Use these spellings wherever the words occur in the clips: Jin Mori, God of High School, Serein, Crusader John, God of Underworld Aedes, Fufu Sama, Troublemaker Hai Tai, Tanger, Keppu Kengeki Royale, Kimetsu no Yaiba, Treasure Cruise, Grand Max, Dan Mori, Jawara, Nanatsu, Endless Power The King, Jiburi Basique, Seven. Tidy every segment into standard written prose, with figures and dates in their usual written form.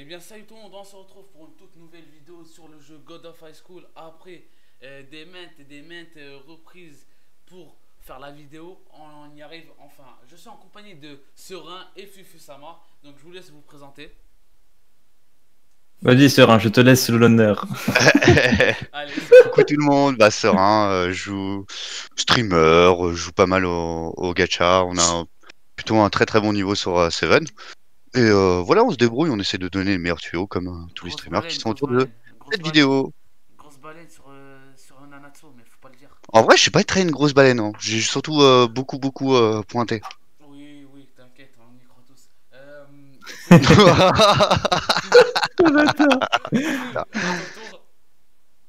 Et bien salut tout le monde, on se retrouve pour une toute nouvelle vidéo sur le jeu God of High School. Après des maintes reprises pour faire la vidéo, on y arrive enfin. Je suis en compagnie de Serein et Fufu Sama, donc je vous laisse vous présenter. Vas-y Serein, je te laisse l'honneur. Coucou tout le monde, bah Serein joue streamer, joue pas mal au gacha, on a plutôt un très bon niveau sur Seven. Et voilà, on se débrouille, on essaie de donner le meilleur tuyau comme tous les streamers qui sont autour de cette vidéo. Grosse baleine sur Nanatsu, mais faut pas le dire. En vrai, je suis pas très une grosse baleine, hein. J'ai surtout beaucoup pointé. Oui, oui, t'inquiète, on y croit tous.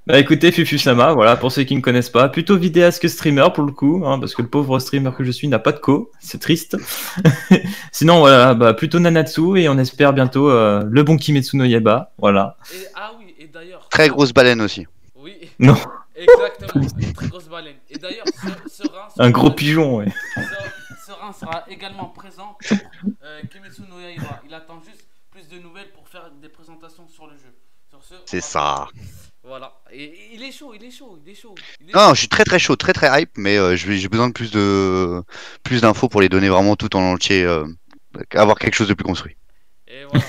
Bah écoutez, Fufu Sama, voilà, pour ceux qui ne me connaissent pas, plutôt vidéaste que streamer pour le coup, hein, parce que le pauvre streamer que je suis n'a pas de co, c'est triste. Sinon voilà, bah, plutôt Nanatsu et on espère bientôt le bon Kimetsu no Yaiba, voilà. Et, ah oui, et d'ailleurs... Très grosse baleine aussi. Oui, non. Exactement, une très grosse baleine. Et d'ailleurs, Serein... Un gros pigeon, ouais. Serein sera également présent pour Kimetsu no Yaiba, il attend juste plus de nouvelles pour faire des présentations sur le jeu. C'est ça. Voilà, et il est chaud, non, je suis très hype, mais j'ai besoin de plus d'infos pour les donner vraiment tout en entier, avoir quelque chose de plus construit. Et voilà.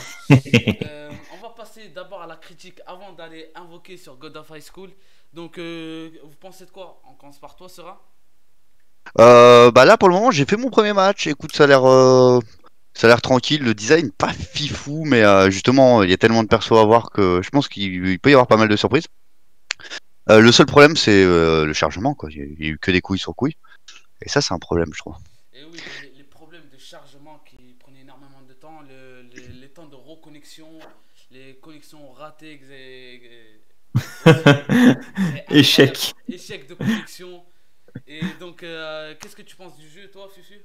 On va passer d'abord à la critique avant d'aller invoquer sur God of High School. Donc, vous pensez de quoi? On commence par toi, Serein. Bah là, pour le moment, j'ai fait mon premier match. Écoute, ça a l'air... Ça a l'air tranquille, le design pas fifou, mais justement il y a tellement de persos à voir que je pense qu'il peut y avoir pas mal de surprises. Le seul problème c'est le chargement, quoi. Il n'y a eu que des couilles sur couilles. Et ça c'est un problème je trouve. Et oui, les problèmes de chargement qui prenaient énormément de temps, les temps de reconnexion, les connexions ratées, échec de connexion. Et donc qu'est-ce que tu penses du jeu toi Fufu ?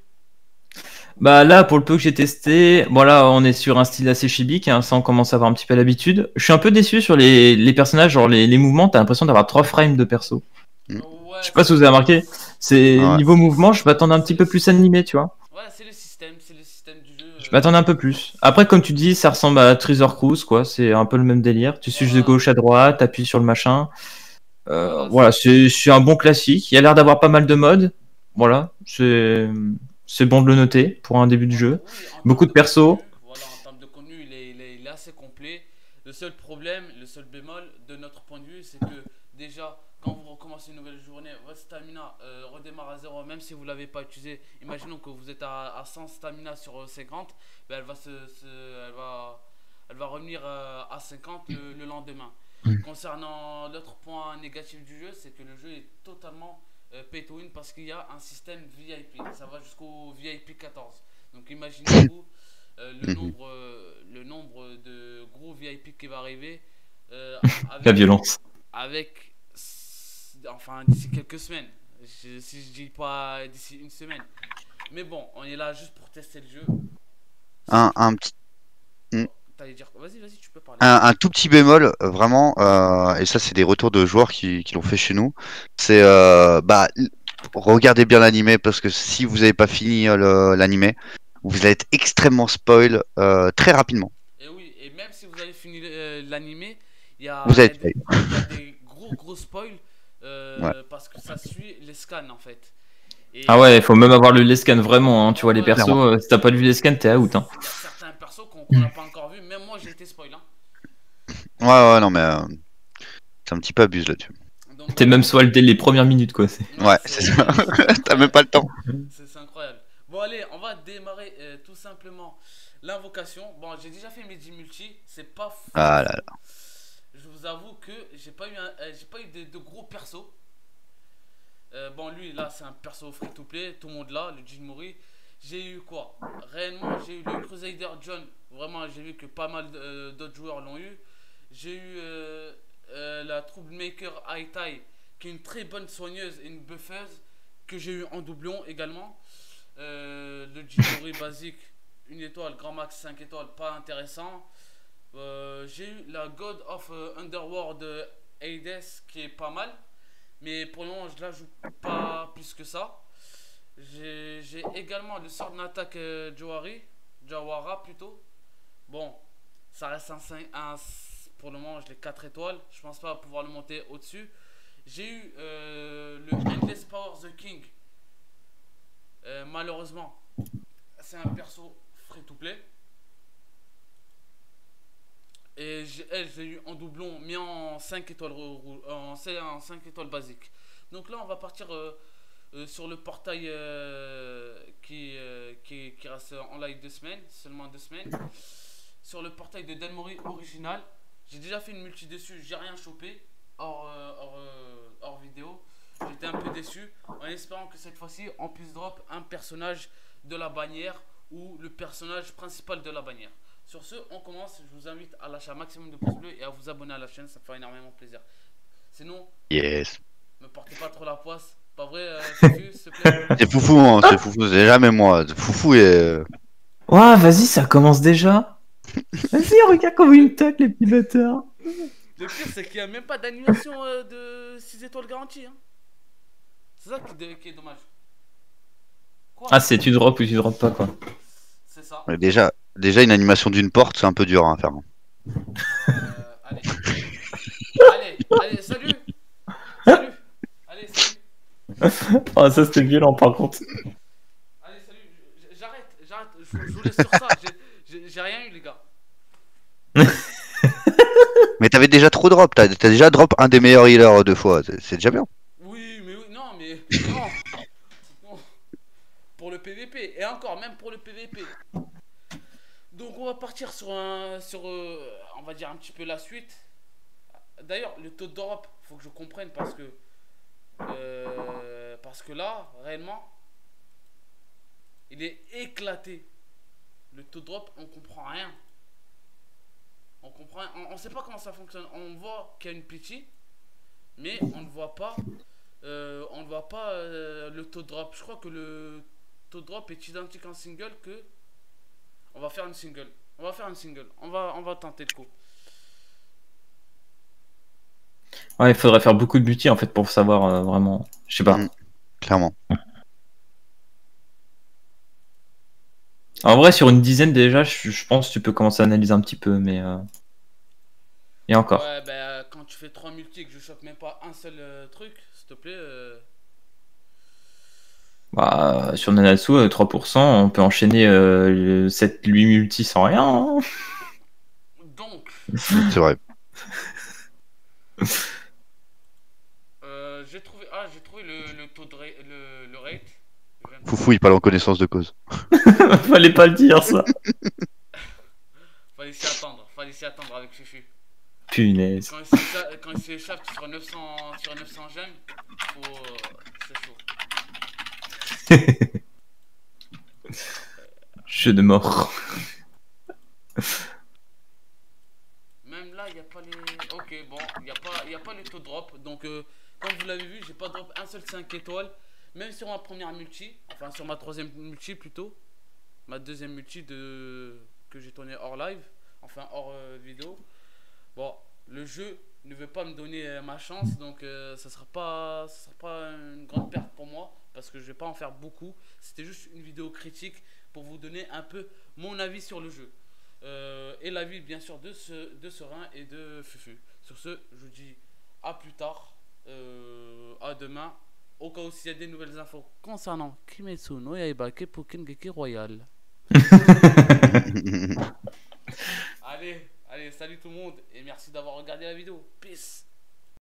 Bah là pour le peu que j'ai testé, voilà on est sur un style assez chibique, hein, ça on commence à avoir un petit peu l'habitude. Je suis un peu déçu sur les personnages, genre les mouvements, t'as l'impression d'avoir 3 frames de perso. Ouais, je sais pas si vous avez remarqué, c'est niveau mouvement, je m'attendais un petit peu plus animé, tu vois. Ouais, c'est le système du jeu. Je m'attendais un peu plus. Après comme tu dis, ça ressemble à Treasure Cruise, quoi, c'est un peu le même délire. Tu suis de gauche à droite, t'appuies sur le machin. Voilà, c'est un bon classique, il y a l'air d'avoir pas mal de modes. Voilà, c'est bon de le noter pour un début de jeu. Oui, beaucoup de persos. Voilà, en termes de contenu, il est assez complet. Le seul problème, le seul bémol de notre point de vue, c'est que déjà, quand vous recommencez une nouvelle journée, votre stamina redémarre à 0, même si vous ne l'avez pas utilisé. Imaginons que vous êtes à 100 stamina sur 50, ben elle va revenir à 50 le lendemain. Concernant l'autre point négatif du jeu, c'est que le jeu est totalement... pay to win parce qu'il y a un système VIP, ça va jusqu'au VIP 14. Donc imaginez-vous le nombre de gros VIP qui va arriver avec, la violence. Avec, enfin d'ici quelques semaines, si je dis pas d'ici une semaine. Mais bon, on est là juste pour tester le jeu. Un petit... Vas-y, tu peux parler. Un tout petit bémol, vraiment, et ça c'est des retours de joueurs qui l'ont fait chez nous, c'est, bah, regardez bien l'animé, parce que si vous n'avez pas fini l'animé, vous allez être extrêmement spoil très rapidement. Et oui, et même si vous avez fini l'animé, il y a des gros spoils, parce que ça suit les scans en fait. Et ah ouais, il faut même avoir lu les scans vraiment, hein. Tu vois les persos, si t'as pas lu les scans, t'es out. Hein. Certains persos qu'on n'a pas encore vu, même moi j'ai été spoil. Hein. Ouais, non mais c'est un petit peu abuse là-dessus. T'es même spoil dès les premières minutes quoi. Non, ouais, c'est ça, t'as même pas le temps. C'est incroyable. Bon allez, on va démarrer tout simplement l'invocation. Bon, j'ai déjà fait mes 10 multi, c'est pas fou. Ah là là. Je vous avoue que j'ai pas eu de gros persos. Bon lui là c'est un perso free to play, tout le monde là, le Jin Mori. J'ai eu quoi? Réellement j'ai eu le Crusader John, vraiment j'ai vu que pas mal d'autres joueurs l'ont eu. J'ai eu la Troublemaker Hai Tai, qui est une très bonne soigneuse et une buffeuse, que j'ai eu en doublon également. Le Jiburi Basique, une étoile, Grand Max 5 étoiles, pas intéressant. J'ai eu la God of Underworld Aedes, qui est pas mal. Mais pour le moment, je la joue pas plus que ça. J'ai également le sort d'attaque Jawara plutôt. Bon, Ça reste un pour le moment, je l'ai 4 étoiles. Je pense pas pouvoir le monter au-dessus. J'ai eu le Endless Power The King. Malheureusement, c'est un perso free-to-play. Et je l'ai eu en doublon, mis en 5 étoiles, en 5 étoiles basiques. Donc là, on va partir sur le portail qui reste en live 2 semaines, seulement 2 semaines. Sur le portail de Dan Mori original. J'ai déjà fait une multi dessus, j'ai rien chopé hors vidéo. J'étais un peu déçu, en espérant que cette fois-ci on puisse drop un personnage de la bannière ou le personnage principal de la bannière. Sur ce, on commence. Je vous invite à lâcher un maximum de pouces bleus et à vous abonner à la chaîne, ça me fait énormément plaisir. Sinon, yes, me portez pas trop la poisse, pas vrai, Fufu, s'il te plaît. C'est Foufou, hein, c'est Foufou, c'est jamais moi. Foufou et. Ouah, vas-y, ça commence déjà. Vas-y, regarde comment ils me toquent, les piloteurs. Le pire, c'est qu'il n'y a même pas d'animation de 6 étoiles garanties. Hein. C'est ça qui est dommage. Quoi, ah, c'est tu drops ou tu drops pas, quoi. C'est ça. Mais déjà, une animation d'une porte, c'est un peu dur à faire. Allez. Allez, salut. Salut. Allez, salut. Oh, ça, c'était violent, par contre. Allez, salut. J'arrête. Je vous laisse sur ça. J'ai rien eu, les gars. Mais t'avais déjà trop drop, t'as déjà drop un des meilleurs healers 2 fois, c'est déjà bien. Oui, non. Pour le PVP, et encore, même pour le PVP. Donc on va partir sur on va dire un petit peu la suite. D'ailleurs, le taux de drop, faut que je comprenne parce que là, réellement, il est éclaté. Le taux de drop, on comprend rien. On sait pas comment ça fonctionne. On voit qu'il y a une pitié, mais on ne voit pas le taux de drop. Je crois que le taux de drop est identique en single que... On va faire une single. On va tenter le coup. Ouais, il faudrait faire beaucoup de buty en fait pour savoir vraiment... Je sais pas. Clairement. En vrai, sur une dizaine déjà, je pense que tu peux commencer à analyser un petit peu, mais... Et encore. Ouais, bah, quand tu fais 3 multi et que je choque même pas un seul truc, s'il te plaît... Bah, sur Nanatsu, 3%, on peut enchaîner 7-8 multi sans rien. Hein. Donc... C'est vrai. J'ai trouvé le taux de le rate. Foufou, il parle en connaissance de cause. Fallait pas le dire, ça. Fallait s'y attendre avec Fufu. Punaise. Quand il s'échappe sur 900 gemmes, c'est chaud. Jeu de mort. Même là, il n'y a pas les... Ok, bon, il n'y a pas les taux de drop. Donc, comme vous l'avez vu, j'ai pas drop un seul 5 étoiles. Même sur ma première multi, enfin sur ma troisième multi plutôt, ma deuxième multi que j'ai tournée hors live, enfin hors vidéo. Bon, le jeu ne veut pas me donner ma chance, donc ça sera pas une grande perte pour moi, parce que je vais pas en faire beaucoup. C'était juste une vidéo critique pour vous donner un peu mon avis sur le jeu. Et l'avis bien sûr de Serein et de Fufu. Sur ce, je vous dis à plus tard, à demain. Au cas où s'il y a des nouvelles infos concernant Kimetsu no Yaiba, Keppu Kengeki Royale. Allez, salut tout le monde et merci d'avoir regardé la vidéo. Peace.